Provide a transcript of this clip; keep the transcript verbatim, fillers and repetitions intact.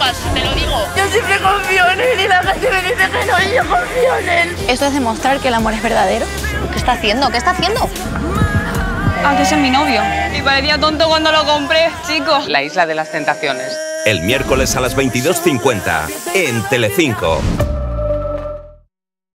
flipas, te lo digo. Yo siempre confío en él y la gente me dice que no, y yo confío en él. Esto es demostrar que el amor es verdadero. ¿Qué está haciendo? ¿Qué está haciendo? Ah, que ese es mi novio. Y parecía tonto cuando lo compré, chicos. La isla de las tentaciones. El miércoles a las veintidós cincuenta en Telecinco.